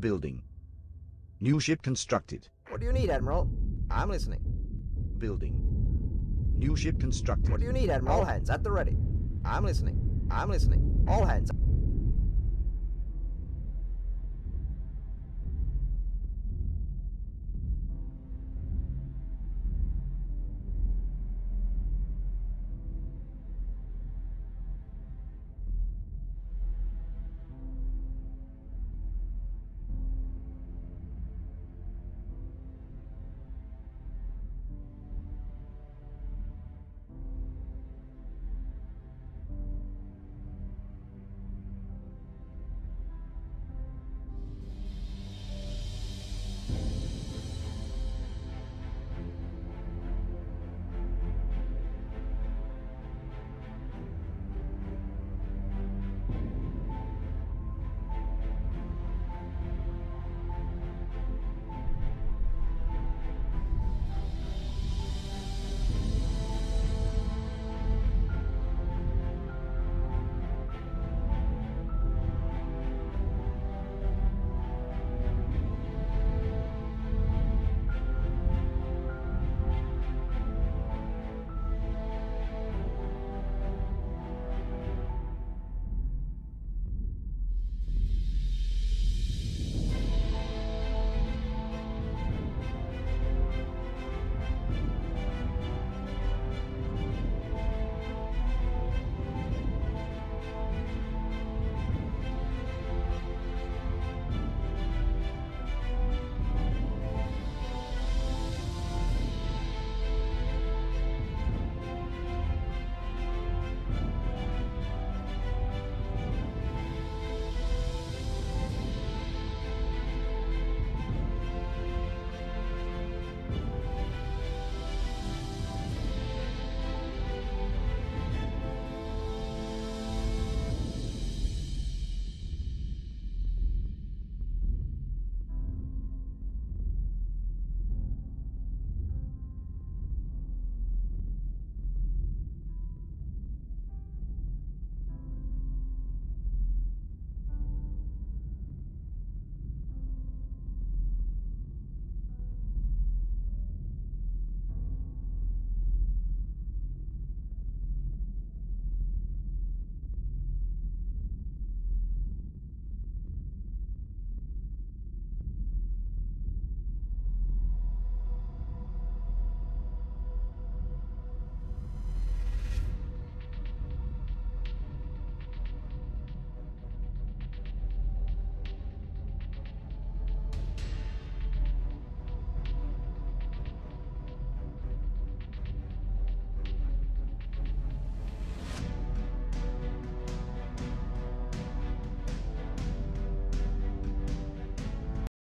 Building. New ship constructed. What do you need, Admiral? I'm listening. Building. New ship constructed. What do you need, Admiral? All hands at the ready. I'm listening. I'm listening. All hands.